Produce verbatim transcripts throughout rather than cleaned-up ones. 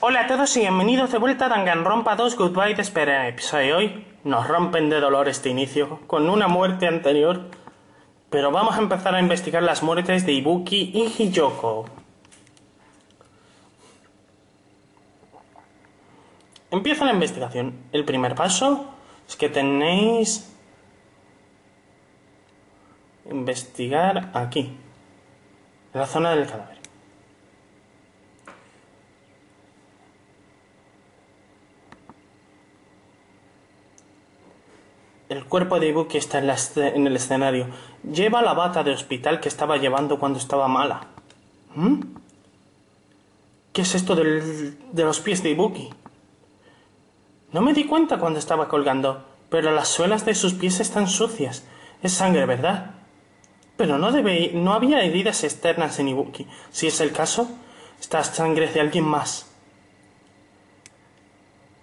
Hola a todos y bienvenidos de vuelta a Danganronpa dos Goodbye Despair. En el episodio de hoy nos rompen de dolor este inicio con una muerte anterior, pero vamos a empezar a investigar las muertes de Ibuki y Hiyoko. Empieza la investigación. El primer paso es que tenéis investigar aquí, en la zona del cadáver. El cuerpo de Ibuki está en, la en el escenario. Lleva la bata de hospital que estaba llevando cuando estaba mala. ¿Mm? ¿Qué es esto del, de los pies de Ibuki? No me di cuenta cuando estaba colgando, pero las suelas de sus pies están sucias. Es sangre, ¿verdad? Pero no, debe, no había heridas externas en Ibuki. Si es el caso, esta sangre es de alguien más.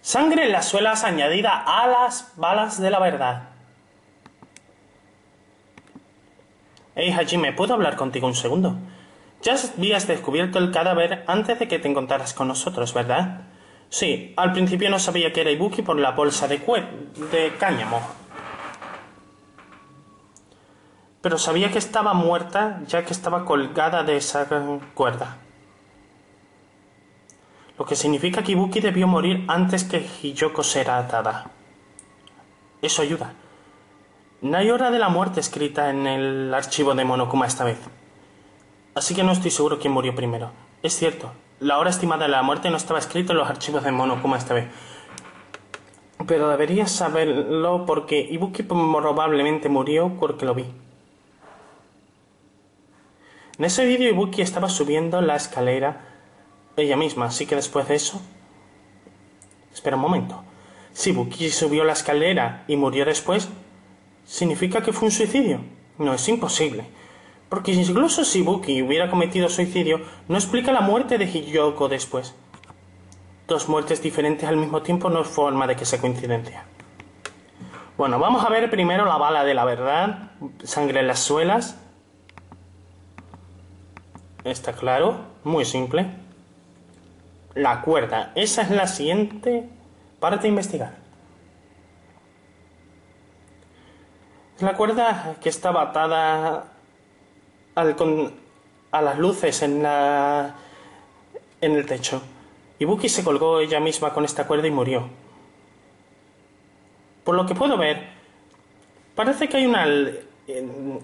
Sangre en las suelas añadida a las balas de la verdad. Hey Hajime, ¿puedo hablar contigo un segundo? Ya habías descubierto el cadáver antes de que te encontraras con nosotros, ¿verdad? Sí, al principio no sabía que era Ibuki por la bolsa de, de cáñamo. Pero sabía que estaba muerta ya que estaba colgada de esa cuerda. Lo que significa que Ibuki debió morir antes que Hiyoko será atada. Eso ayuda. No hay hora de la muerte escrita en el archivo de Monokuma esta vez. Así que no estoy seguro quién murió primero. Es cierto, la hora estimada de la muerte no estaba escrita en los archivos de Monokuma esta vez. Pero deberías saberlo porque Ibuki probablemente murió porque lo vi. En ese vídeo Ibuki estaba subiendo la escalera ella misma, así que después de eso... Espera un momento. Si Ibuki subió la escalera y murió después, ¿significa que fue un suicidio? No, es imposible. Porque incluso si Ibuki hubiera cometido suicidio, no explica la muerte de Hiyoko después. Dos muertes diferentes al mismo tiempo no es forma de que sea coincidencia. Bueno, vamos a ver primero la bala de la verdad. Sangre en las suelas. Está claro, muy simple. La cuerda. Esa es la siguiente parte a investigar. La cuerda que estaba atada al con, a las luces en, la, en el techo. Ibuki se colgó ella misma con esta cuerda y murió. Por lo que puedo ver, parece que hay una,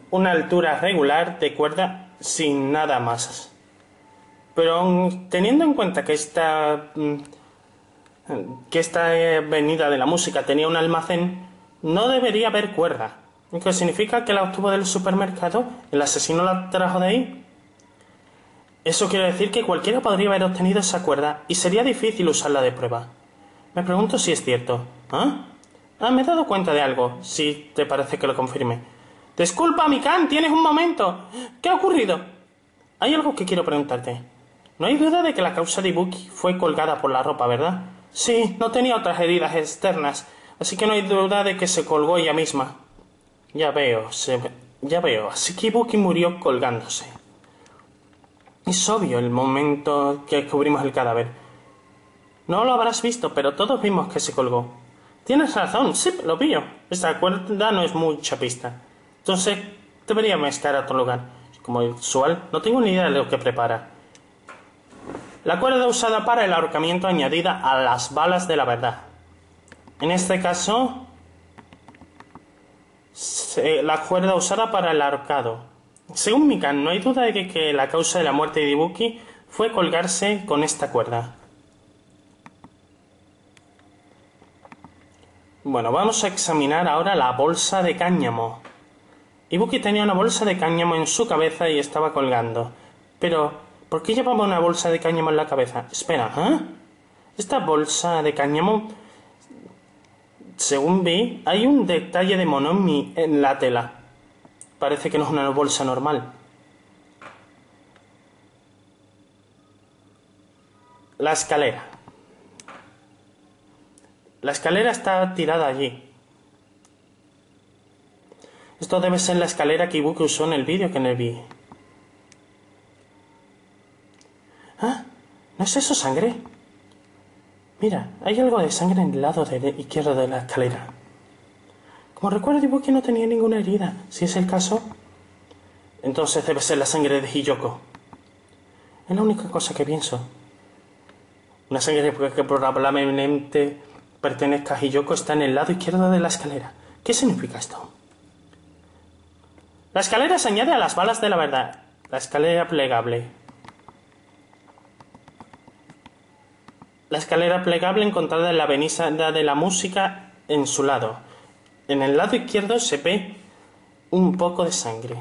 una altura regular de cuerda sin nada más. Pero teniendo en cuenta que esta, que esta venida de la música tenía un almacén, no debería haber cuerda. Lo que significa que la obtuvo del supermercado, el asesino la trajo de ahí. Eso quiere decir que cualquiera podría haber obtenido esa cuerda y sería difícil usarla de prueba. Me pregunto si es cierto. ¿Ah? Ah, me he dado cuenta de algo, si te parece que lo confirme. Disculpa, Mikan, tienes un momento. ¿Qué ha ocurrido? Hay algo que quiero preguntarte. No hay duda de que la causa de Ibuki fue colgada por la ropa, ¿verdad? Sí, no tenía otras heridas externas, así que no hay duda de que se colgó ella misma. Ya veo, se... ya veo, así que Ibuki murió colgándose. Es obvio el momento que descubrimos el cadáver. No lo habrás visto, pero todos vimos que se colgó. Tienes razón, sí, lo pillo. Esta cuerda no es mucha pista. Entonces, deberíamos estar a otro lugar. Como usual, no tengo ni idea de lo que prepara. La cuerda usada para el ahorcamiento añadida a las balas de la verdad. En este caso, se, la cuerda usada para el ahorcado. Según Mikan, no hay duda de que, que la causa de la muerte de Ibuki fue colgarse con esta cuerda. Bueno, vamos a examinar ahora la bolsa de cáñamo. Ibuki tenía una bolsa de cáñamo en su cabeza y estaba colgando. Pero... ¿por qué llevaba una bolsa de cáñamo en la cabeza? Espera, ¿eh? Esta bolsa de cáñamo, según vi, hay un detalle de Monomi en la tela. Parece que no es una bolsa normal. La escalera. La escalera está tirada allí. Esto debe ser la escalera que Ibuki usó en el vídeo que no vi. ¿Ah? ¿No es eso sangre? Mira, hay algo de sangre en el lado de izquierdo de la escalera. Como recuerdo, Ibuki no tenía ninguna herida. Si es el caso, entonces debe ser la sangre de Hiyoko. Es la única cosa que pienso. Una sangre que probablemente pertenezca a Hiyoko está en el lado izquierdo de la escalera. ¿Qué significa esto? La escalera se añade a las balas de la verdad. La escalera plegable. La escalera plegable encontrada en la avenida de la música en su lado. En el lado izquierdo se ve un poco de sangre.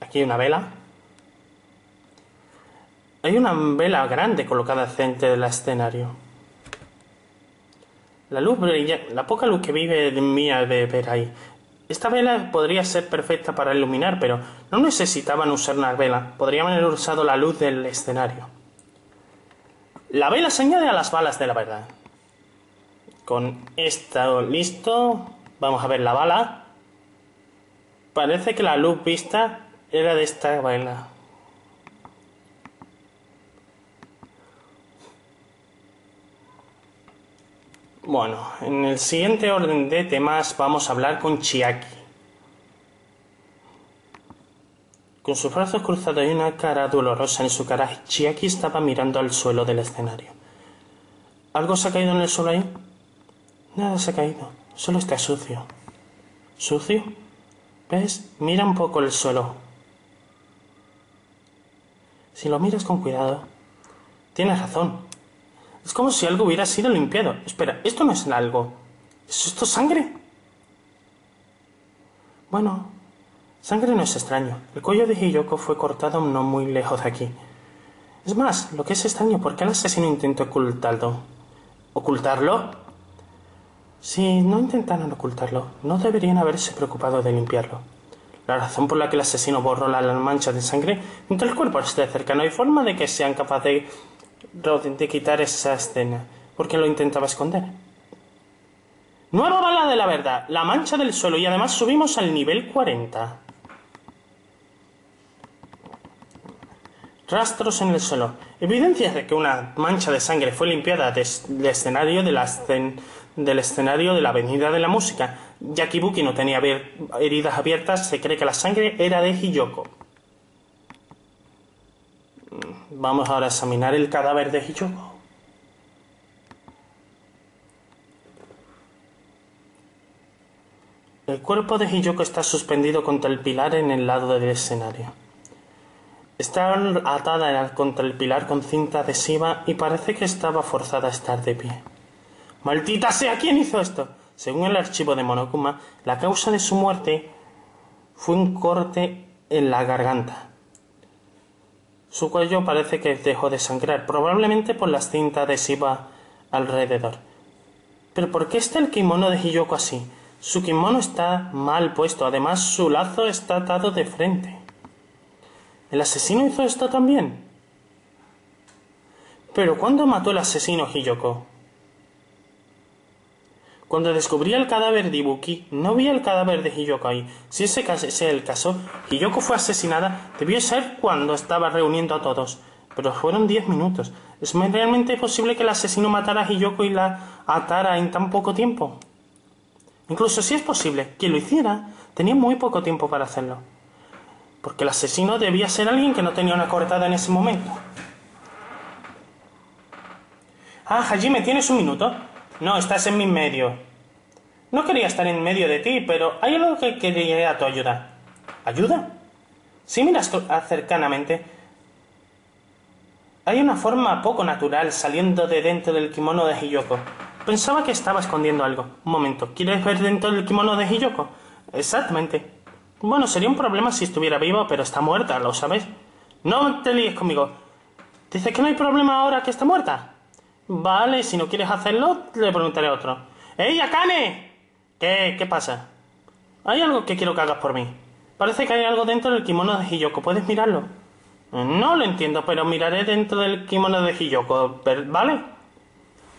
Aquí hay una vela. Hay una vela grande colocada al centro del escenario. La luz brilla, la poca luz que vive mía de ver ahí. Esta vela podría ser perfecta para iluminar, pero no necesitaban usar una vela. Podrían haber usado la luz del escenario. La vela se añade a las balas de la verdad. Con esto listo, vamos a ver la bala. Parece que la luz vista era de esta vela. Bueno, en el siguiente orden de temas vamos a hablar con Chiaki. Con sus brazos cruzados y una cara dolorosa en su cara, Chiaki estaba mirando al suelo del escenario. ¿Algo se ha caído en el suelo ahí? Nada se ha caído, solo está sucio. ¿Sucio? ¿Ves? Mira un poco el suelo. Si lo miras con cuidado... Tienes razón. Es como si algo hubiera sido limpiado. Espera, esto no es algo. ¿Es esto sangre? Bueno, sangre no es extraño. El cuello de Hiyoko fue cortado no muy lejos de aquí. Es más, lo que es extraño, ¿por qué el asesino intentó ocultarlo? ¿Ocultarlo? Si no intentaron ocultarlo, no deberían haberse preocupado de limpiarlo. La razón por la que el asesino borró las manchas de sangre entre el cuerpo esté cerca. No hay forma de que sean capaces de... de quitar esa escena, porque lo intentaba esconder. Nueva bala de la verdad, la mancha del suelo, y además subimos al nivel cuarenta. Rastros en el suelo, evidencias de que una mancha de sangre fue limpiada del escenario de la escen del escenario de la avenida de la música. Ya que Ibuki no tenía heridas abiertas, se cree que la sangre era de Hiyoko. Vamos ahora a examinar el cadáver de Hiyoko. El cuerpo de Hiyoko está suspendido contra el pilar en el lado del escenario. Está atada contra el pilar con cinta adhesiva y parece que estaba forzada a estar de pie. ¡Maldita sea! ¿Quién hizo esto? Según el archivo de Monokuma, la causa de su muerte fue un corte en la garganta. Su cuello parece que dejó de sangrar, probablemente por las cintas adhesivas alrededor. ¿Pero por qué está el kimono de Hiyoko así? Su kimono está mal puesto, además su lazo está atado de frente. ¿El asesino hizo esto también? ¿Pero cuándo mató el asesino Hiyoko? Cuando descubrí el cadáver de Ibuki, no vi el cadáver de Hiyoko ahí. Si ese es el caso, Hiyoko fue asesinada, debió ser cuando estaba reuniendo a todos. Pero fueron diez minutos. ¿Es realmente posible que el asesino matara a Hiyoko y la atara en tan poco tiempo? Incluso si es posible, quien lo hiciera tenía muy poco tiempo para hacerlo. Porque el asesino debía ser alguien que no tenía una cortada en ese momento. Ah, Hajime, ¿tienes un minuto? No, estás en mi medio. No quería estar en medio de ti, pero hay algo que quería tu ayuda. ¿Ayuda? Si miras cercanamente, hay una forma poco natural saliendo de dentro del kimono de Hiyoko. Pensaba que estaba escondiendo algo. Un momento, ¿quieres ver dentro del kimono de Hiyoko? Exactamente. Bueno, sería un problema si estuviera viva, pero está muerta, ¿lo sabes? No te líes conmigo. ¿Dices que no hay problema ahora que está muerta? Vale, si no quieres hacerlo, le preguntaré a otro. ¡Ey, Akane! ¿Qué? ¿Qué pasa? Hay algo que quiero que hagas por mí. Parece que hay algo dentro del kimono de Hiyoko. ¿Puedes mirarlo? No lo entiendo, pero miraré dentro del kimono de Hiyoko, ¿vale?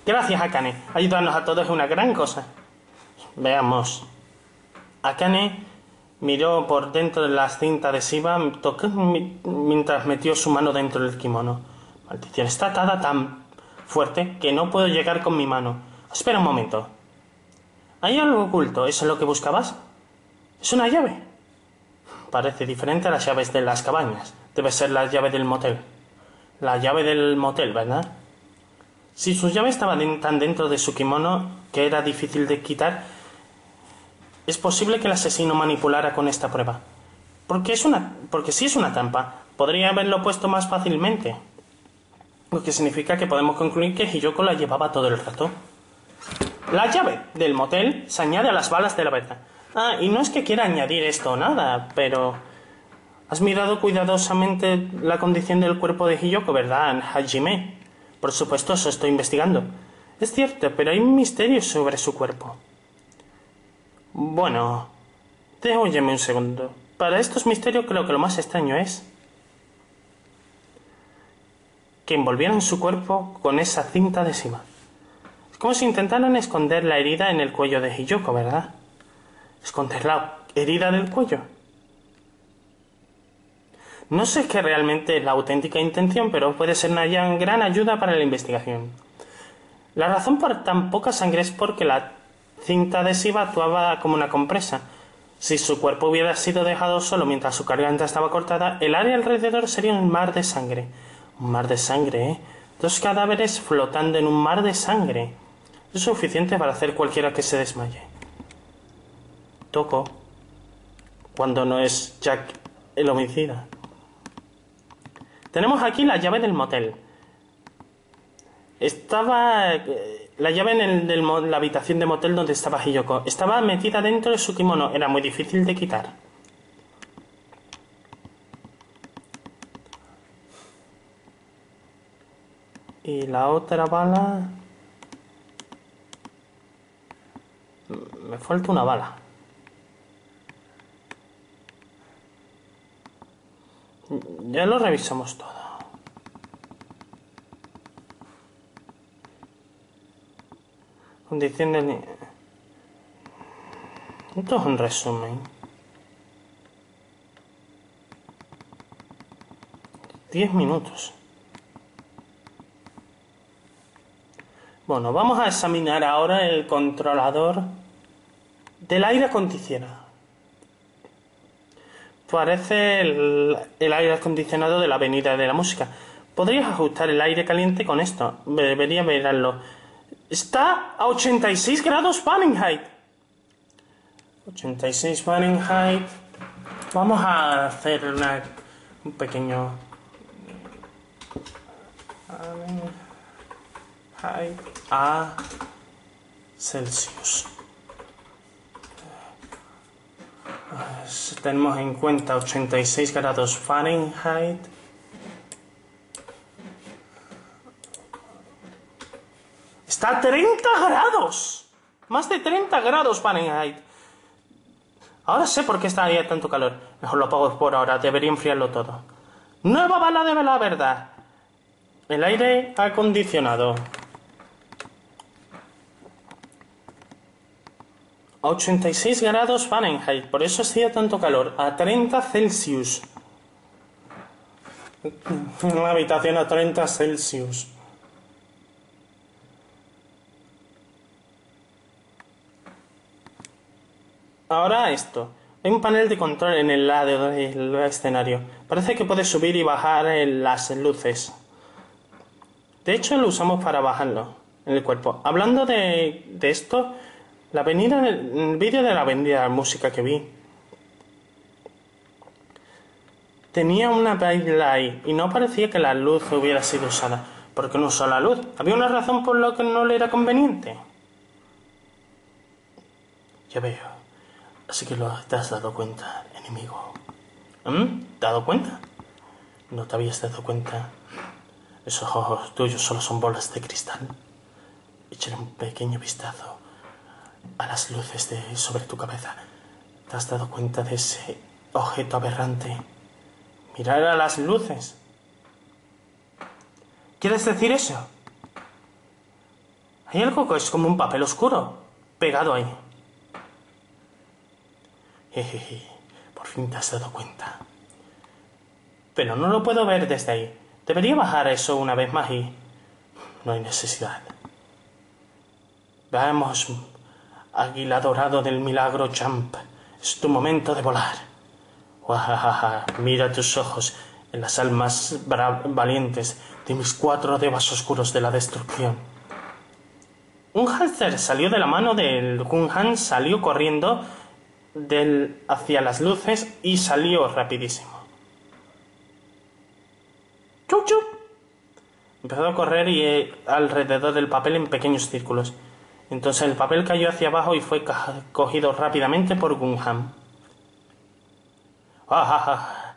Gracias, Akane. Ayudarnos a todos es una gran cosa. Veamos. Akane miró por dentro de la cinta adhesiva mientras metió su mano dentro del kimono. Maldición, está atada tan fuerte que no puedo llegar con mi mano. Espera un momento. ¿Hay algo oculto? ¿Eso es lo que buscabas? ¿Es una llave? Parece diferente a las llaves de las cabañas. Debe ser la llave del motel. La llave del motel, ¿verdad? Si su llave estaba tan dentro de su kimono que era difícil de quitar, es posible que el asesino manipulara con esta prueba. Porque es una, porque si es una trampa, podría haberlo puesto más fácilmente. Lo que significa que podemos concluir que Hiyoko la llevaba todo el rato. La llave del motel se añade a las balas de la verdad. Ah, y no es que quiera añadir esto o nada, pero... Has mirado cuidadosamente la condición del cuerpo de Hiyoko, ¿verdad, Hajime? Por supuesto, eso estoy investigando. Es cierto, pero hay misterios sobre su cuerpo. Bueno... Te óyeme un segundo. Para estos misterios creo que lo más extraño es... que envolvieran su cuerpo con esa cinta adhesiva. Es como si intentaran esconder la herida en el cuello de Hiyoko, ¿verdad? Esconder la herida del cuello. No sé qué realmente es la auténtica intención, pero puede ser una gran ayuda para la investigación. La razón por tan poca sangre es porque la cinta adhesiva actuaba como una compresa. Si su cuerpo hubiera sido dejado solo mientras su garganta estaba cortada, el área alrededor sería un mar de sangre. Un mar de sangre, ¿eh? Dos cadáveres flotando en un mar de sangre. Es suficiente para hacer cualquiera que se desmaye. Toco. Cuando no es Jack el homicida. Tenemos aquí la llave del motel. Estaba... Eh, la llave en el, del, la habitación de motel donde estaba Hiyoko. Estaba metida dentro de su kimono. Era muy difícil de quitar. Y la otra bala... Me falta una bala. Ya lo revisamos todo. Condición del... Esto es un resumen. Diez minutos. Bueno, vamos a examinar ahora el controlador del aire acondicionado. Parece el, el aire acondicionado de la avenida de la música. Podrías ajustar el aire caliente con esto. Debería verlo. Está a ochenta y seis grados Fahrenheit. ochenta y seis Fahrenheit. Vamos a hacer una, un pequeño... Fahrenheit a Celsius. Si tenemos en cuenta ochenta y seis grados Fahrenheit, está a treinta grados, más de treinta grados Fahrenheit. Ahora sé por qué estaría tanto calor. Mejor lo apago por ahora, debería enfriarlo todo. Nueva bala de la verdad. El aire acondicionado a ochenta y seis grados Fahrenheit, por eso hacía tanto calor, a treinta Celsius. Una habitación a treinta Celsius. Ahora esto. Hay un panel de control en el lado del escenario. Parece que puede subir y bajar las luces. De hecho, lo usamos para bajarlo en el cuerpo. Hablando de, de esto... La avenida, el vídeo de la avenida de música que vi tenía una baila ahí y no parecía que la luz hubiera sido usada. ¿Por qué no usó la luz? Había una razón por la que no le era conveniente. Ya veo. Así que lo te has dado cuenta, enemigo. ¿Mm? ¿Te has dado cuenta? No te habías dado cuenta. Esos ojos tuyos solo son bolas de cristal. Échale un pequeño vistazo a las luces de sobre tu cabeza. ¿Te has dado cuenta de ese objeto aberrante? Mirar a las luces. ¿Quieres decir eso? Hay algo que es como un papel oscuro pegado ahí. Jejeje, por fin te has dado cuenta. Pero no lo puedo ver desde ahí. Debería bajar eso una vez más y... No hay necesidad. Vamos, águila dorado del milagro Champ. Es tu momento de volar. Guajajaja, mira tus ojos en las almas valientes de mis cuatro devas oscuros de la destrucción. Un hámster salió de la mano del Gundham, salió corriendo del hacia las luces y salió rapidísimo. ¡Chup, chup! Empezó a correr y eh, alrededor del papel en pequeños círculos. Entonces el papel cayó hacia abajo y fue cogido rápidamente por Gundham. ¡Ah, ah, ah!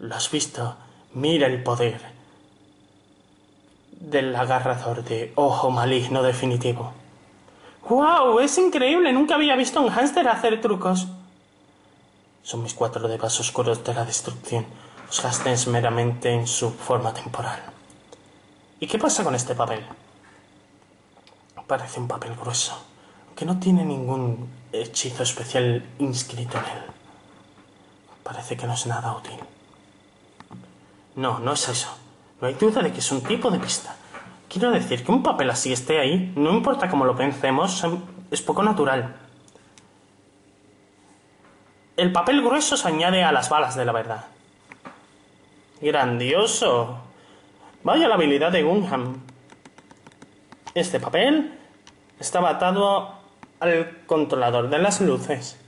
Lo has visto. Mira el poder del agarrador de ojo maligno definitivo. ¡Wow! ¡Es increíble! Nunca había visto a un hámster hacer trucos. Son mis cuatro devas oscuros de la destrucción. Los hámsters meramente en su forma temporal. ¿Y qué pasa con este papel? Parece un papel grueso, aunque no tiene ningún hechizo especial inscrito en él. Parece que no es nada útil. No, no es eso. No hay duda de que es un tipo de pista. Quiero decir que un papel así esté ahí, no importa cómo lo pensemos, es poco natural. El papel grueso se añade a las balas de la verdad. ¡Grandioso! Vaya la habilidad de Gundham. Este papel estaba atado al controlador de las luces.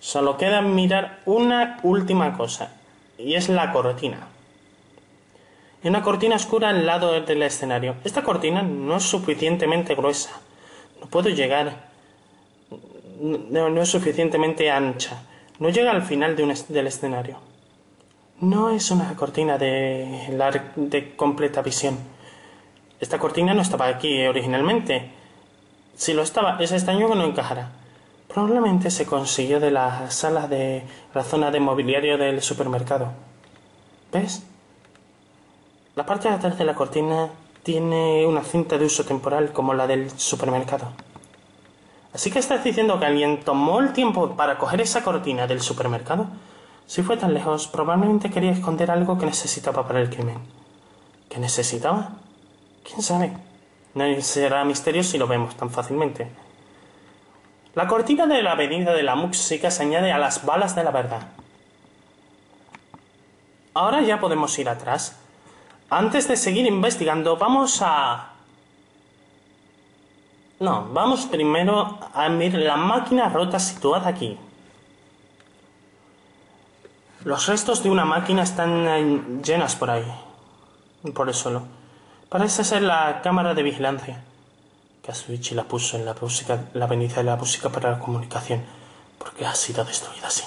Solo queda mirar una última cosa, y es la cortina. Hay una cortina oscura al lado del escenario. Esta cortina no es suficientemente gruesa. No puedo llegar... No, no es suficientemente ancha. No llega al final de un es- del escenario. No es una cortina de, de completa visión. Esta cortina no estaba aquí originalmente. Si lo estaba, es extraño que no encajara. Probablemente se consiguió de las salas de la zona de mobiliario del supermercado. ¿Ves? La parte de atrás de la cortina tiene una cinta de uso temporal como la del supermercado. Así que estás diciendo que alguien tomó el tiempo para coger esa cortina del supermercado. Si fue tan lejos, probablemente quería esconder algo que necesitaba para el crimen. ¿Qué necesitaba? ¿Quién sabe? No será misterio si lo vemos tan fácilmente. La cortina de la avenida de la música se añade a las balas de la verdad. Ahora ya podemos ir atrás. Antes de seguir investigando, vamos a... No, vamos primero a mirar la máquina rota situada aquí. Los restos de una máquina están llenas por ahí, por el suelo. Parece ser la cámara de vigilancia. Kazuichi la puso en la música, la avenida de la música para la comunicación, porque ha sido destruida así.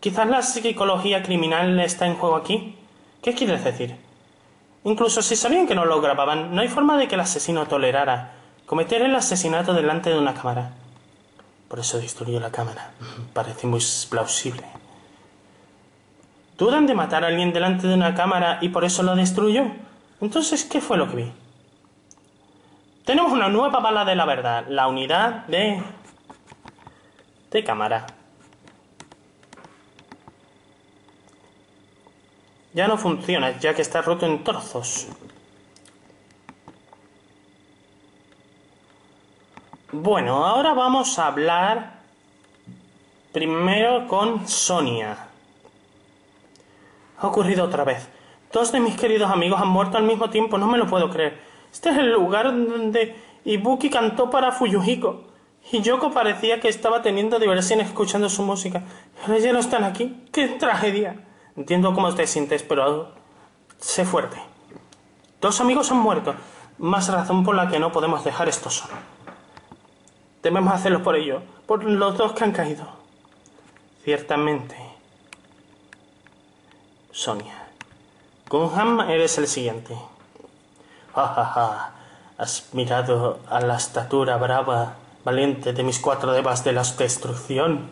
Quizás la psicología criminal está en juego aquí. ¿Qué quieres decir? Incluso si sabían que no lo grababan, no hay forma de que el asesino tolerara cometer el asesinato delante de una cámara. Por eso destruyó la cámara. Parece muy plausible. ¿Dudan de matar a alguien delante de una cámara y por eso lo destruyó? Entonces, ¿qué fue lo que vi? Tenemos una nueva bala de la verdad. La unidad de... de cámara. Ya no funciona, ya que está roto en trozos. Bueno, ahora vamos a hablar primero con Sonia. Ha ocurrido otra vez. Dos de mis queridos amigos han muerto al mismo tiempo, no me lo puedo creer. Este es el lugar donde Ibuki cantó para Fuyuhiko. Hiyoko parecía que estaba teniendo diversión escuchando su música. Ahora ya no están aquí. ¡Qué tragedia! Entiendo cómo te sientes, pero sé fuerte. Dos amigos han muerto. Más razón por la que no podemos dejar esto solo. Debemos hacerlo por ello, por los dos que han caído. Ciertamente. Sonia. Gundham, eres el siguiente. Ja, ja, ja. Has mirado a la estatura brava, valiente de mis cuatro devas de la destrucción.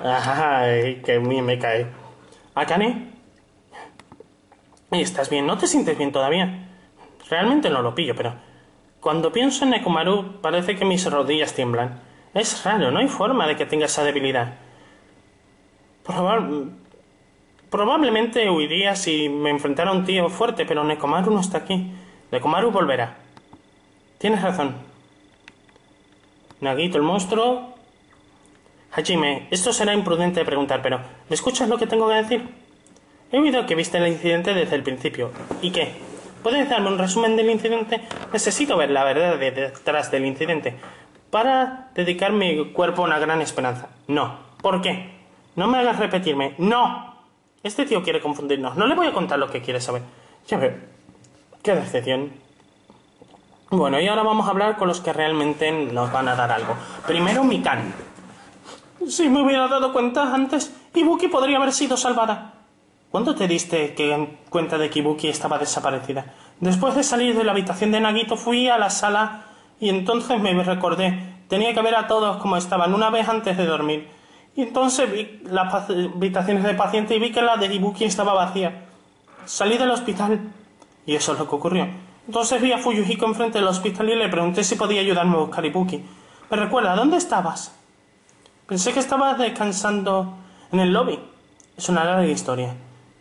Ay, que a mí me cae. Akane. ¿Estás bien? ¿No te sientes bien todavía? Realmente no lo pillo, pero... Cuando pienso en Nekomaru, parece que mis rodillas tiemblan. Es raro, no hay forma de que tenga esa debilidad. Probable... Probablemente huiría si me enfrentara a un tío fuerte, pero Nekomaru no está aquí. Nekomaru volverá. Tienes razón. Nagito el monstruo. Hajime, esto será imprudente de preguntar, pero ¿me escuchas lo que tengo que decir? He oído que viste el incidente desde el principio. ¿Y qué? ¿Puedes darme un resumen del incidente? Necesito ver la verdad detrás del incidente para dedicar mi cuerpo a una gran esperanza. No. ¿Por qué? No me hagas repetirme. ¡No! Este tío quiere confundirnos. No le voy a contar lo que quiere saber. Ya veo. Qué decepción. Bueno, y ahora vamos a hablar con los que realmente nos van a dar algo. Primero, Mikan. Si me hubiera dado cuenta antes, Ibuki podría haber sido salvada. ¿Cuándo te diste que, cuenta de que Ibuki estaba desaparecida? Después de salir de la habitación de Nagito fui a la sala y entonces me recordé. Tenía que ver a todos como estaban una vez antes de dormir. Y entonces vi las habitaciones de paciente y vi que la de Ibuki estaba vacía. Salí del hospital y eso es lo que ocurrió. Entonces vi a Fuyuhiko enfrente del hospital y le pregunté si podía ayudarme a buscar a Ibuki. Me recuerda, ¿dónde estabas? Pensé que estabas descansando en el lobby. Es una larga historia.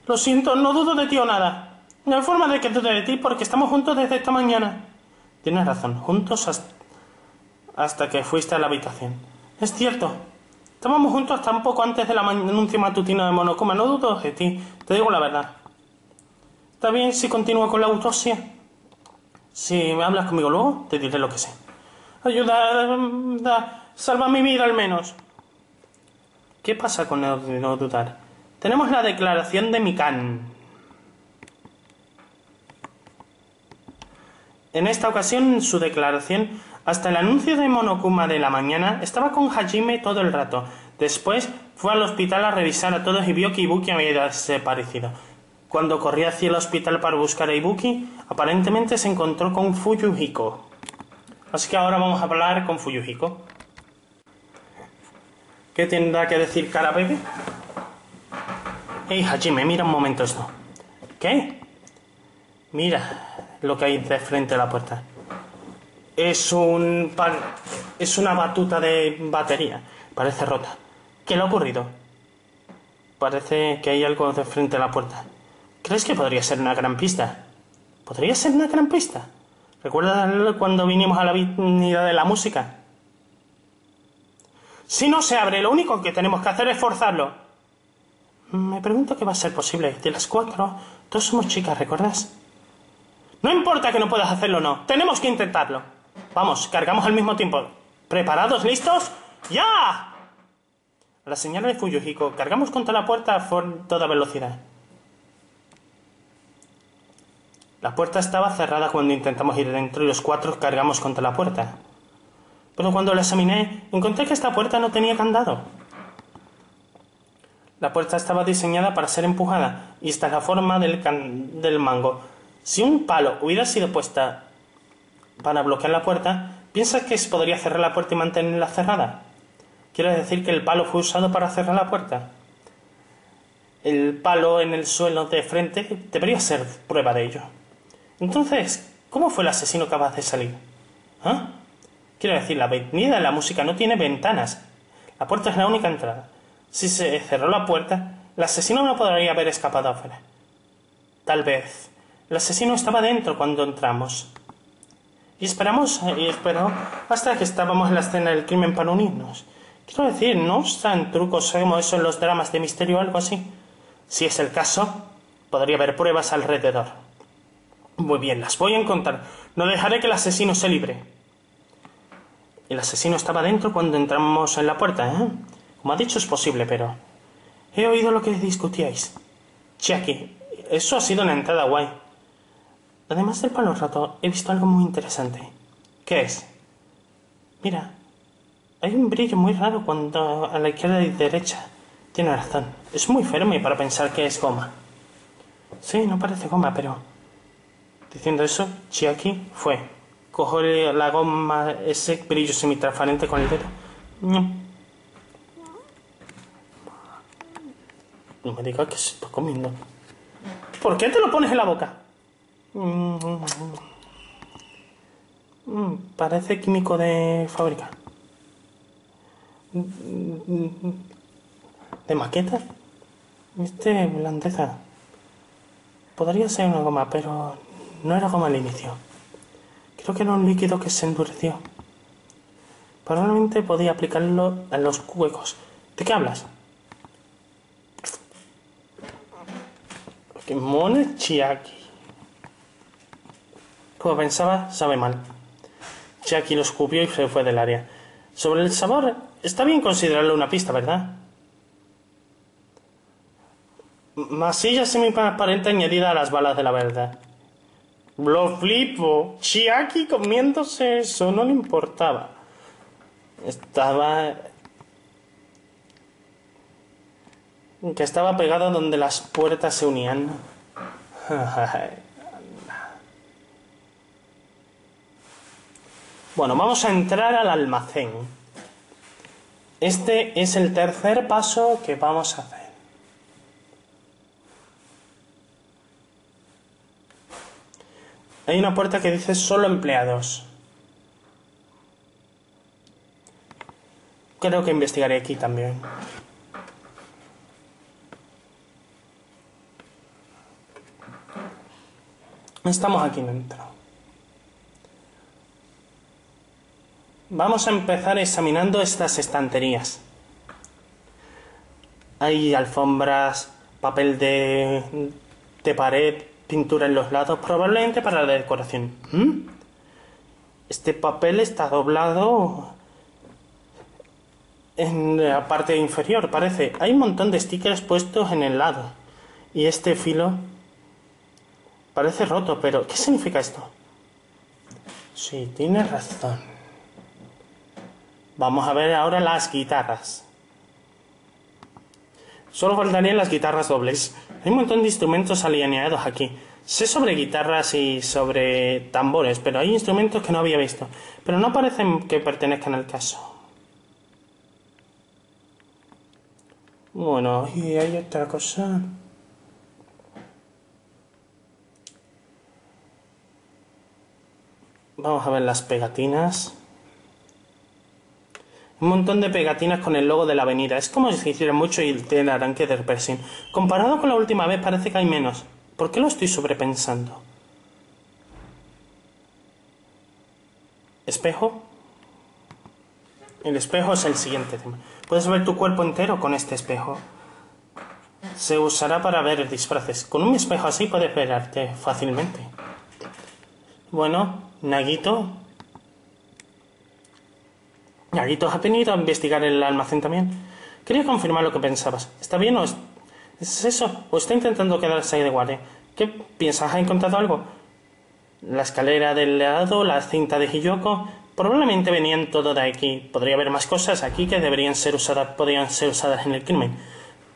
Lo siento, no dudo de ti o nada. No hay forma de que dude de ti porque estamos juntos desde esta mañana. Tienes razón, juntos hasta, hasta que fuiste a la habitación. Es cierto. Estábamos juntos hasta un poco antes del anuncio matutino de Monokuma. No dudo de ti, te digo la verdad. ¿Está bien si continúo con la autopsia? Si me hablas conmigo luego, te diré lo que sé. Ayuda, da, salva mi vida al menos. ¿Qué pasa con el no dudar? Tenemos la declaración de Mikan. En esta ocasión, en su declaración, hasta el anuncio de Monokuma de la mañana, estaba con Hajime todo el rato. Después fue al hospital a revisar a todos y vio que Ibuki había desaparecido. Cuando corrió hacia el hospital para buscar a Ibuki, aparentemente se encontró con Fuyuhiko. Así que ahora vamos a hablar con Fuyuhiko. ¿Qué tendrá que decir cara bebé? Hey Hajime, mira un momento esto. ¿Qué? Mira lo que hay de frente a la puerta. Es un pan... es una batuta de batería. Parece rota. ¿Qué le ha ocurrido? Parece que hay algo de frente a la puerta. ¿Crees que podría ser una gran pista? ¿Podría ser una gran pista? ¿Recuerdas cuando vinimos a la avenida de la música? Si no se abre, lo único que tenemos que hacer es forzarlo. Me pregunto qué va a ser posible. De las cuatro, todos somos chicas, ¿recuerdas? No importa que no puedas hacerlo o no. Tenemos que intentarlo. Vamos, cargamos al mismo tiempo. ¿Preparados? ¿Listos? ¡Ya! A la señal de Fuyuhiko, cargamos contra la puerta a toda velocidad. La puerta estaba cerrada cuando intentamos ir dentro y los cuatro cargamos contra la puerta. Pero cuando la examiné, encontré que esta puerta no tenía candado. La puerta estaba diseñada para ser empujada, y esta es la forma del, can del mango. Si un palo hubiera sido puesta para bloquear la puerta, ¿piensas que se podría cerrar la puerta y mantenerla cerrada? ¿Quieres decir que el palo fue usado para cerrar la puerta? El palo en el suelo de frente debería ser prueba de ello. Entonces, ¿cómo fue el asesino capaz de salir? ¿Ah? Quiero decir, la avenida de la música no tiene ventanas. La puerta es la única entrada. Si se cerró la puerta, el asesino no podría haber escapado afuera. Tal vez. El asesino estaba dentro cuando entramos. Y esperamos, y esperó hasta que estábamos en la escena del crimen para unirnos. Quiero decir, no usan trucos como eso en los dramas de misterio o algo así. Si es el caso, podría haber pruebas alrededor. Muy bien, las voy a encontrar. No dejaré que el asesino se libre. El asesino estaba dentro cuando entramos en la puerta, ¿eh? Como ha dicho, es posible, pero... He oído lo que discutíais. Chiaki, eso ha sido una entrada guay. Además del palo roto, he visto algo muy interesante. ¿Qué es? Mira... Hay un brillo muy raro cuando a la izquierda y derecha. Tiene razón. Es muy firme para pensar que es goma. Sí, no parece goma, pero... Diciendo eso, Chiaki fue. Cojo la goma, ese brillo semitransparente con el dedo. No. No me digas que se está comiendo. ¿Por qué te lo pones en la boca? Mm, parece químico de fábrica. ¿De maqueta? Este blandeza podría ser una goma, pero no era goma al inicio. Creo que era un líquido que se endureció. Probablemente podía aplicarlo a los huecos. ¿De qué hablas? ¡Qué mona Chiaki! Como pensaba, sabe mal. Chiaki lo escupió y se fue del área. Sobre el sabor, está bien considerarlo una pista, ¿verdad? Masilla semitransparente añadida a las balas de la verdad. Lo flipo. Chiaki comiéndose eso no le importaba. Estaba... Que estaba pegado donde las puertas se unían. Bueno, vamos a entrar al almacén. Este es el tercer paso que vamos a hacer. Hay una puerta que dice solo empleados. Creo que investigaré aquí también. Estamos aquí dentro. Vamos a empezar examinando estas estanterías. Hay alfombras, papel de, de pared, pintura en los lados, probablemente para la decoración. ¿Mm? Este papel está doblado en la parte inferior, parece. Hay un montón de stickers puestos en el lado. Y este filo parece roto, pero ¿qué significa esto? Sí, tienes razón. Vamos a ver ahora las guitarras. Solo faltarían las guitarras dobles. Hay un montón de instrumentos alineados aquí. Sé sobre guitarras y sobre tambores, pero hay instrumentos que no había visto. Pero no parecen que pertenezcan al caso. Bueno, y hay otra cosa. Vamos a ver las pegatinas. Un montón de pegatinas con el logo de la avenida. Es como si hicieran mucho y el arranque de piercing. Comparado con la última vez parece que hay menos. ¿Por qué lo estoy sobrepensando? ¿Espejo? El espejo es el siguiente tema. Puedes ver tu cuerpo entero con este espejo. Se usará para ver disfraces. Con un espejo así puedes verarte fácilmente. Bueno, Nagito. Nagito, ¿has venido a investigar el almacén también? Quería confirmar lo que pensabas. ¿Está bien o es, ¿Es eso? ¿O está intentando quedarse ahí de guardia? ¿Qué piensas? ¿Has encontrado algo? La escalera del lado, la cinta de Hiyoko... Probablemente venían todo de aquí. Podría haber más cosas aquí que deberían ser usadas, podrían ser usadas en el crimen.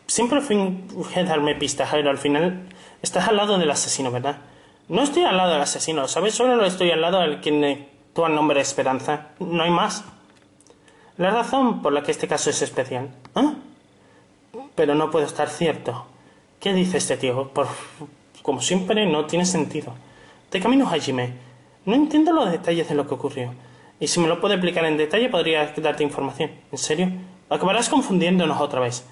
Siempre fingí darme pistas, pero al final estás al lado del asesino, ¿verdad? No estoy al lado del asesino, ¿sabes? Solo estoy al lado del quien actúa en nombre de Esperanza. No hay más. La razón por la que este caso es especial. ¿Ah? Pero no puedo estar cierto. ¿Qué dice este tío? Por, como siempre, no tiene sentido. De camino a Hajime. No entiendo los detalles de lo que ocurrió. Y si me lo puede explicar en detalle, podría darte información. ¿En serio? Acabarás confundiéndonos otra vez.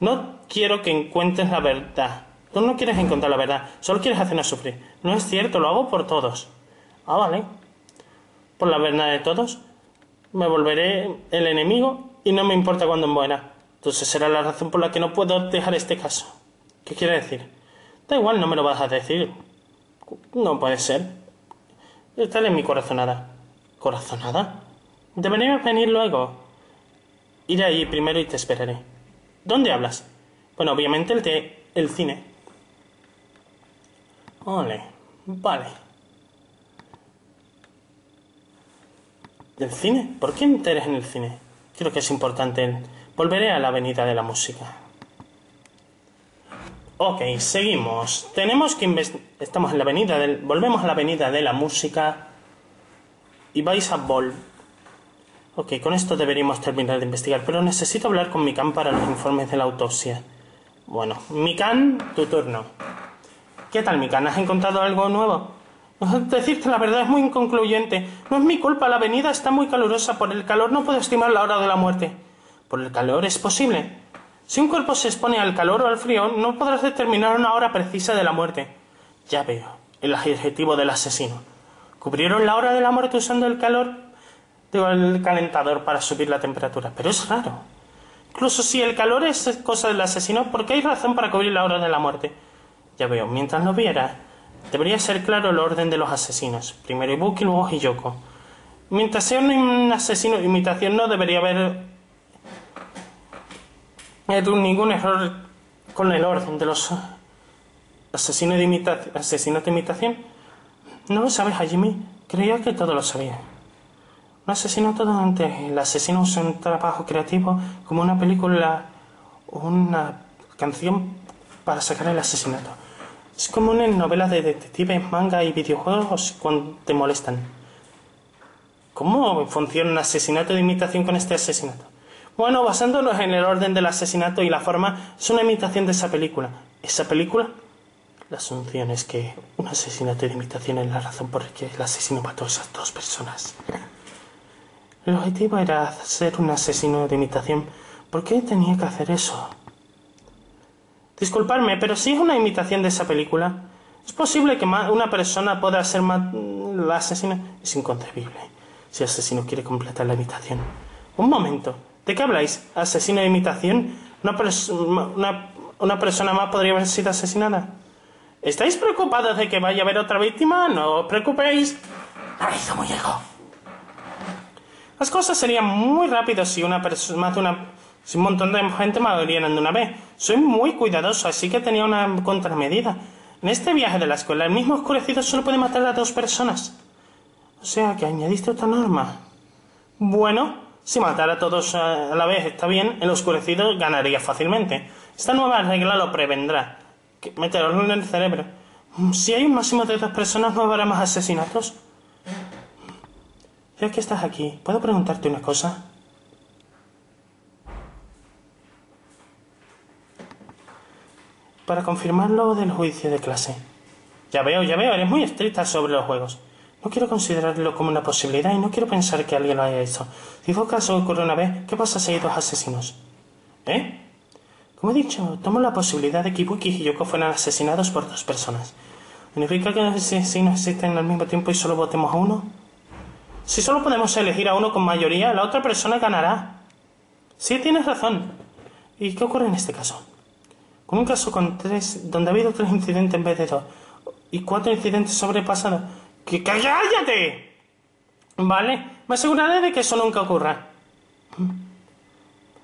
No quiero que encuentres la verdad. Tú no quieres encontrar la verdad. Solo quieres hacernos sufrir. No es cierto, lo hago por todos. Ah, vale. Por la verdad de todos. Me volveré el enemigo y no me importa cuándo muera. Entonces será la razón por la que no puedo dejar este caso. ¿Qué quiere decir? Da igual, no me lo vas a decir. No puede ser. Está en mi corazonada. ¿Corazonada? Deberíamos venir luego. Iré allí primero y te esperaré. ¿Dónde hablas? Bueno, obviamente el, te el cine. Ole, vale. ¿Del cine? ¿Por qué interés en el cine? Creo que es importante el... Volveré a la avenida de la música. Ok, seguimos. Tenemos que investigar... Estamos en la avenida del... Volvemos a la avenida de la música... Y vais a Bol. Ok, con esto deberíamos terminar de investigar, pero necesito hablar con Mikan para los informes de la autopsia. Bueno, Mikan, tu turno. ¿Qué tal, Mikan? ¿Has encontrado algo nuevo? Decirte la verdad es muy inconcluyente. No es mi culpa, la avenida está muy calurosa. Por el calor no puedo estimar la hora de la muerte. ¿Por el calor es posible? Si un cuerpo se expone al calor o al frío, no podrás determinar una hora precisa de la muerte. Ya veo, el adjetivo del asesino. Cubrieron la hora de la muerte usando el calor del calentador para subir la temperatura, pero es raro. Incluso si el calor es cosa del asesino, ¿por qué hay razón para cubrir la hora de la muerte? Ya veo, mientras no viera, debería ser claro el orden de los asesinos. Primero Ibuki, luego Hiyoko. Mientras sea un asesino, imitación no debería haber ningún error con el orden de los asesinos de, imita asesinos de imitación. No lo sabes, Hajime. Creía que todo lo sabía. Un asesino todo antes. El asesino usa un trabajo creativo como una película o una canción para sacar el asesinato. Es común en novelas de detectives, manga y videojuegos cuando te molestan. ¿Cómo funciona un asesinato de imitación con este asesinato? Bueno, basándonos en el orden del asesinato y la forma, es una imitación de esa película. ¿Esa película? La asunción es que un asesinato de imitación es la razón por la que el asesino mató a esas dos personas. El objetivo era ser un asesino de imitación. ¿Por qué tenía que hacer eso? Disculpadme, pero si es una imitación de esa película, ¿es posible que una persona pueda ser la asesina? Es inconcebible. Si el asesino quiere completar la imitación. Un momento. ¿De qué habláis? ¿Asesino de imitación? ¿Una, pers una, una persona más podría haber sido asesinada? ¿Estáis preocupados de que vaya a haber otra víctima? No os preocupéis. ¡Ay, cómo llegó! Las cosas serían muy rápidas si una persona más de una... Si un montón de gente me morirían de una vez. Soy muy cuidadoso, así que tenía una contramedida. En este viaje de la escuela, el mismo oscurecido solo puede matar a dos personas. O sea, que añadiste otra norma. Bueno... Si matar a todos a la vez está bien, el oscurecido ganaría fácilmente. Esta nueva regla lo prevendrá. Meterlo en el cerebro. Si hay un máximo de dos personas, ¿no habrá más asesinatos? Ya que estás aquí, ¿puedo preguntarte una cosa? Para confirmar lo del juicio de clase. Ya veo, ya veo, eres muy estricta sobre los juegos. No quiero considerarlo como una posibilidad y no quiero pensar que alguien lo haya hecho. Si fue caso ocurre una vez, ¿qué pasa si hay dos asesinos? ¿Eh? Como he dicho, tomo la posibilidad de que Ibuki y Hiyoko fueran asesinados por dos personas. ¿Significa que los asesinos existen al mismo tiempo y solo votemos a uno? Si solo podemos elegir a uno con mayoría, la otra persona ganará. Sí, tienes razón. ¿Y qué ocurre en este caso? Como un caso con tres, donde ha habido tres incidentes en vez de dos, y cuatro incidentes sobrepasados... ¡Que cállate! Vale, me aseguraré de que eso nunca ocurra.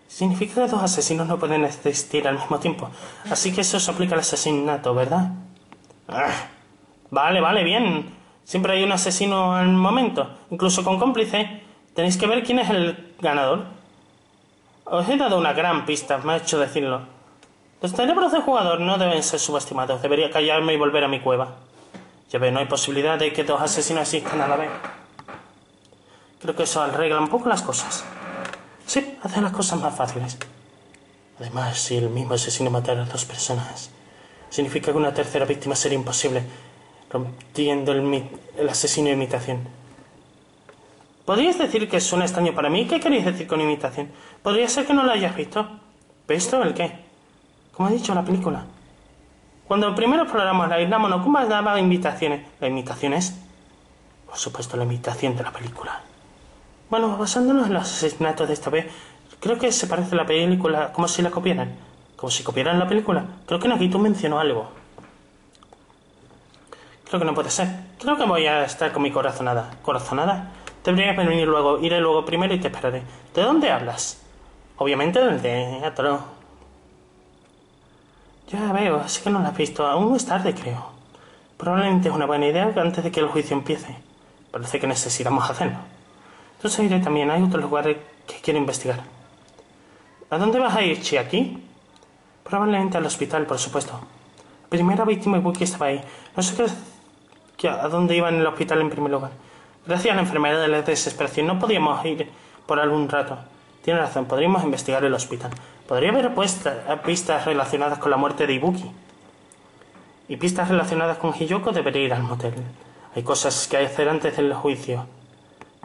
Significa que dos asesinos no pueden existir al mismo tiempo. Así que eso se aplica al asesinato, ¿verdad? Ah, vale, vale, bien. Siempre hay un asesino al momento. Incluso con cómplice. Tenéis que ver quién es el ganador. Os he dado una gran pista, me ha hecho decirlo. Los cerebros del jugador no deben ser subestimados. Debería callarme y volver a mi cueva. Ya veo, no hay posibilidad de que dos asesinos existan a la vez. Creo que eso arregla un poco las cosas. Sí, hace las cosas más fáciles. Además, si el mismo asesino matara a dos personas, significa que una tercera víctima sería imposible, rompiendo el, el asesino de imitación. ¿Podríais decir que suena extraño para mí? ¿Qué queréis decir con imitación? Podría ser que no lo hayas visto. ¿Visto el qué? Como ha dicho la película. Cuando primero exploramos la isla, Monokuma daba invitaciones. ¿La imitación es? Por supuesto, la imitación de la película. Bueno, basándonos en los asesinatos de esta vez, creo que se parece a la película, como si la copiaran. Como si copiaran la película. Creo que Nagito mencionó algo. Creo que no puede ser. Creo que voy a estar con mi corazonada. ¿Corazonada? Deberías venir luego. Iré luego primero y te esperaré. ¿De dónde hablas? Obviamente del teatro. Ya veo, así que no la has visto. Aún es tarde, creo. Probablemente es una buena idea antes de que el juicio empiece. Parece que necesitamos hacerlo. Entonces iré también. Hay otros lugares que quiero investigar. ¿A dónde vas a ir, Chiaki? Probablemente al hospital, por supuesto. La primera víctima de Buki estaba ahí. No sé qué, qué, a dónde iba en el hospital en primer lugar. Gracias a la enfermedad de la desesperación no podíamos ir por algún rato. Tiene razón, podríamos investigar el hospital. Podría haber pistas relacionadas con la muerte de Ibuki. Y pistas relacionadas con Hiyoko debería ir al motel. Hay cosas que hacer antes del juicio.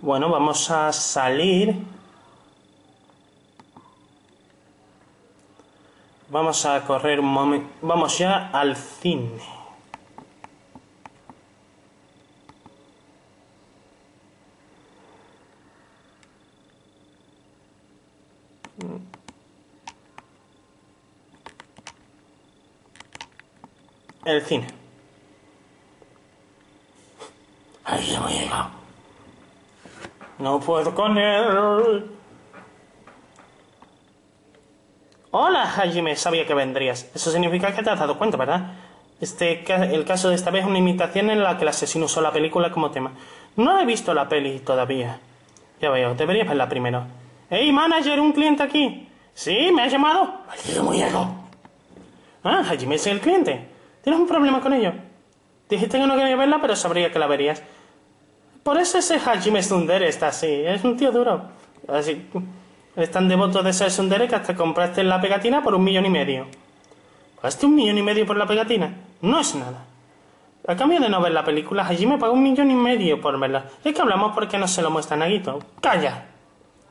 Bueno, vamos a salir. Vamos a correr un momento. Vamos ya al cine. El cine. Ahí hemos llegado. No puedo con él. Hola, Hajime, sabía que vendrías. Eso significa que te has dado cuenta, ¿verdad? Este, el caso de esta vez es una imitación en la que el asesino usó la película como tema. No he visto la peli todavía. Ya veo, deberías verla primero. ¡Ey, manager! ¿Un cliente aquí? ¿Sí? ¿Me has llamado? ¡Maldito muñeco! Ah, Hajime es el cliente. ¿Tienes un problema con ello? Dijiste que no quería verla, pero sabría que la verías. Por eso ese Hajime tsundere está así. Es un tío duro. Así... Eres tan devoto de ser tsundere que hasta compraste la pegatina por un millón y medio. ¿Pagaste un millón y medio por la pegatina? No es nada. A cambio de no ver la película, Hajime pagó un millón y medio por verla. Es que hablamos porque no se lo muestra Nagito. ¡Calla!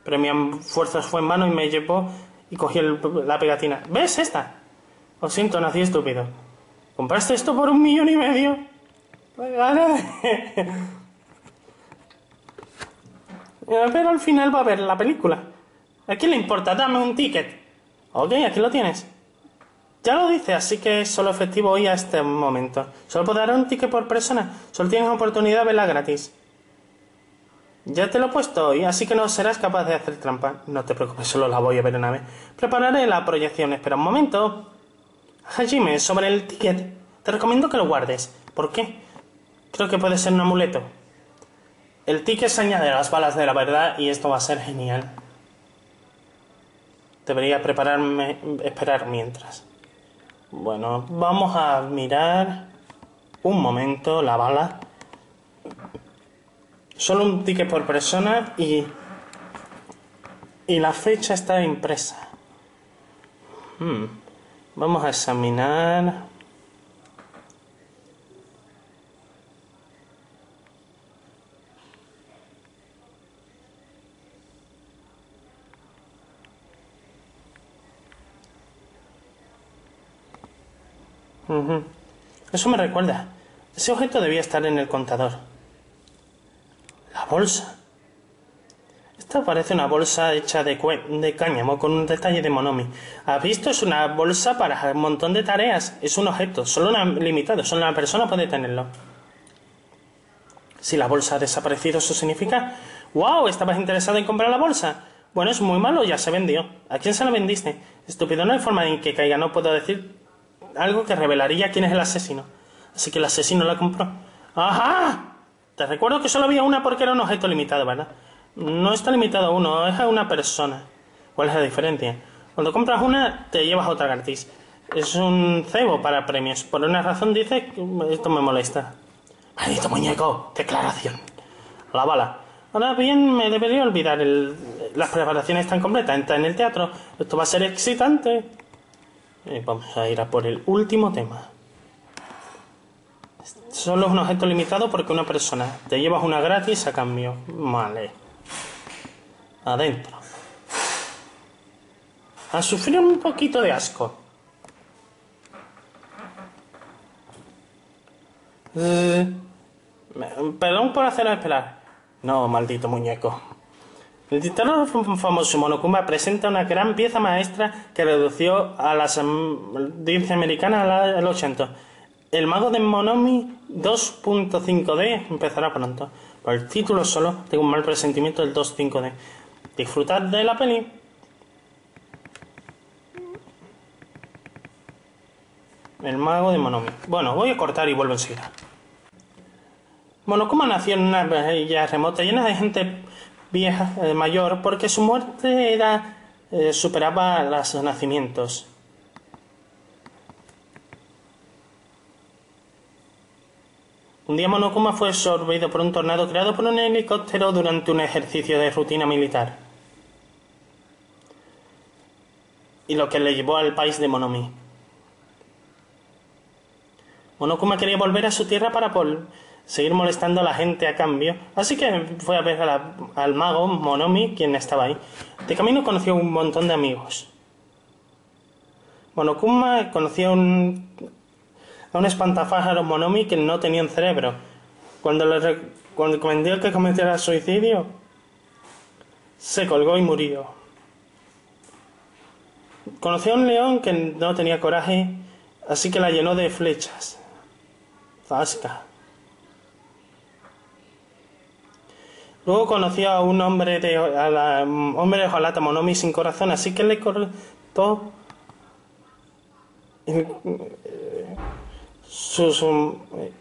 Pero mi esfuerzo fue en vano y me llevó y cogí el, la pegatina. ¿Ves esta? Lo siento, nací estúpido. ¿Compraste esto por un millón y medio? Pero al final va a ver la película. ¿A quién le importa? Dame un ticket. Ok, aquí lo tienes. Ya lo dice, así que es solo efectivo hoy a este momento. Solo podrá dar un ticket por persona. Solo tienes oportunidad de verla gratis. Ya te lo he puesto hoy, así que no serás capaz de hacer trampa. No te preocupes, solo la voy a ver una vez. Prepararé la proyección. Espera un momento. Hajime, sobre el ticket. Te recomiendo que lo guardes. ¿Por qué? Creo que puede ser un amuleto. El ticket se añade a las balas de la verdad y esto va a ser genial. Debería prepararme, esperar mientras. Bueno, vamos a mirar un momento la bala. Solo un ticket por persona y, y la fecha está impresa. Hmm. Vamos a examinar. Uh-huh. Eso me recuerda. Ese objeto debía estar en el contador. La bolsa. Esta parece una bolsa hecha de, de cáñamo con un detalle de Monomi. ¿Has visto? Es una bolsa para un montón de tareas. Es un objeto, solo una, limitado. Solo una persona puede tenerlo. Si la bolsa ha desaparecido, eso significa... ¡Wow! ¿Estabas interesado en comprar la bolsa? Bueno, es muy malo, ya se vendió. ¿A quién se la vendiste? Estúpido, no hay forma en que caiga. No puedo decir... algo que revelaría quién es el asesino. Así que el asesino la compró. ¡Ajá! Te recuerdo que solo había una porque era un objeto limitado, ¿verdad? No está limitado a uno, es a una persona. ¿Cuál es la diferencia? Cuando compras una, te llevas otra gratis. Es un cebo para premios. Por una razón dice que esto me molesta. ¡Maldito muñeco! ¡Declaración! La bala. Ahora bien, me debería olvidar. El... Las preparaciones están completas. Entra en el teatro. Esto va a ser excitante. Vamos a ir a por el último tema. Solo es un objeto limitado porque una persona. Te llevas una gratis a cambio. Vale. Adentro. A sufrir un poquito de asco. Eh, perdón por hacerlo esperar. No, maldito muñeco. El titán famoso Monokuma presenta una gran pieza maestra que redució a las audiencias americanas al ochenta. El mago de Monomi dos punto cinco D empezará pronto. Por el título solo tengo un mal presentimiento del dos punto cinco D. Disfrutad de la peli. El mago de Monomi. Bueno, voy a cortar y vuelvo enseguida. Monokuma nació en una villa remota llena de gente... vieja, eh, mayor, porque su muerte era eh, superaba los nacimientos. Un día Monokuma fue absorbido por un tornado creado por un helicóptero durante un ejercicio de rutina militar. Y lo que le llevó al país de Monomi. Monokuma quería volver a su tierra para Pol. seguir molestando a la gente a cambio, así que fue a ver a la, al mago Monomi, quien estaba ahí. De camino conoció un montón de amigos. Monokuma conoció un, a un espantapájaro Monomi que no tenía un cerebro. Cuando le re, cuando recomendó que cometiera suicidio, se colgó y murió. Conoció a un león que no tenía coraje, así que la llenó de flechas. Zasca. Luego conoció a un hombre de, a la, hombre de hojalata Monomi sin corazón, así que le cortó el, eh, sus... Um, eh,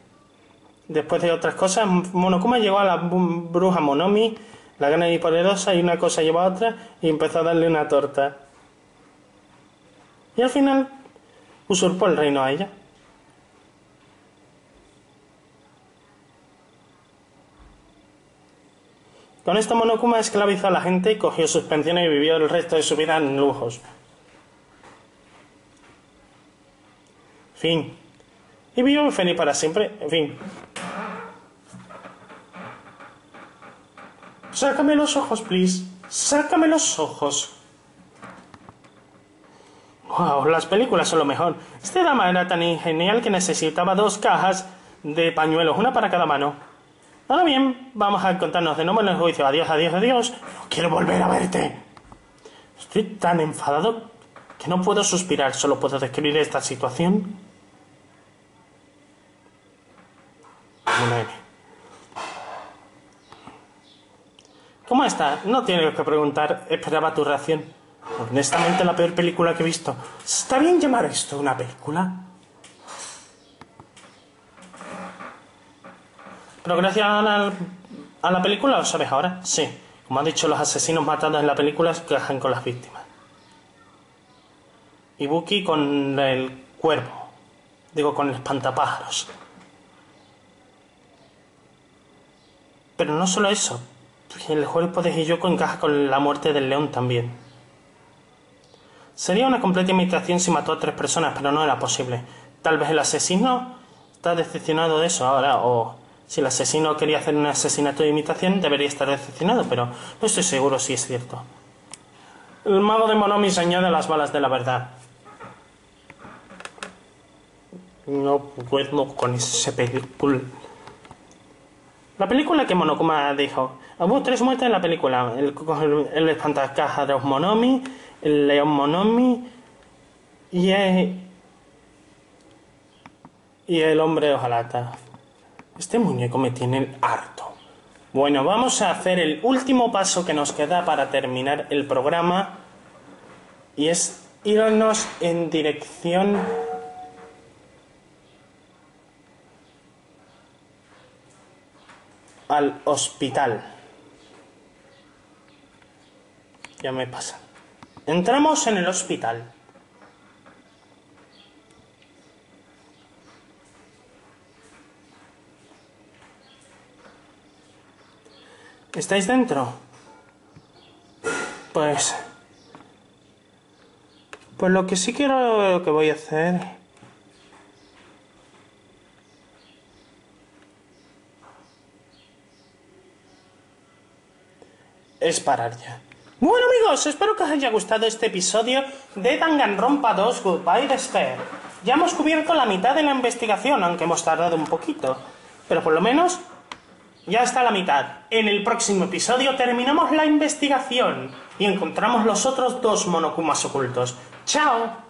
después de otras cosas, Monokuma llegó a la bruja Monomi, la gran y poderosa, y una cosa llevó a otra, y empezó a darle una torta. Y al final, usurpó el reino a ella. Con esto Monokuma esclavizó a la gente y cogió sus pensiones y vivió el resto de su vida en lujos. Fin. Y vivió feliz para siempre, en fin. Sácame los ojos, please. Sácame los ojos. Wow, las películas son lo mejor. Este dama era tan genial que necesitaba dos cajas de pañuelos, una para cada mano. Ahora bien, vamos a encontrarnos de nuevo en el juicio. Adiós, adiós, adiós. No quiero volver a verte. Estoy tan enfadado que no puedo suspirar. Solo puedo describir esta situación. ¿Cómo está? No tienes que preguntar. Esperaba tu reacción. Honestamente, la peor película que he visto. ¿Está bien llamar esto una película? Pero gracias a la, a la película, ¿lo sabes ahora? Sí. Como han dicho, los asesinos matados en la película cajan con las víctimas. Ibuki con el cuervo. Digo, con el espantapájaros. Pero no solo eso. El cuerpo de Hiyoko encaja con la muerte del león también. Sería una completa imitación si mató a tres personas, pero no era posible. Tal vez el asesino está decepcionado de eso ahora, o si el asesino quería hacer un asesinato de imitación, debería estar decepcionado, pero no estoy seguro si es cierto. El mago de Monomi se añade a las balas de la verdad. No puedo con ese película. La película que Monokuma dijo. Hubo tres muertes en la película. El, el, el espantacaja de los Monomi, el león Monomi y el, y el hombre de hojalata. Este muñeco me tiene harto. Bueno, vamos a hacer el último paso que nos queda para terminar el programa. Y es irnos en dirección... al hospital. Ya me pasa. Entramos en el hospital. ¿Estáis dentro? Pues... Pues lo que sí quiero, lo que voy a hacer... es parar ya. Bueno, amigos, espero que os haya gustado este episodio de Danganronpa dos Goodbye Despair. Ya hemos cubierto la mitad de la investigación, aunque hemos tardado un poquito. Pero por lo menos ya está la mitad. En el próximo episodio terminamos la investigación y encontramos los otros dos Monokumas ocultos. ¡Chao!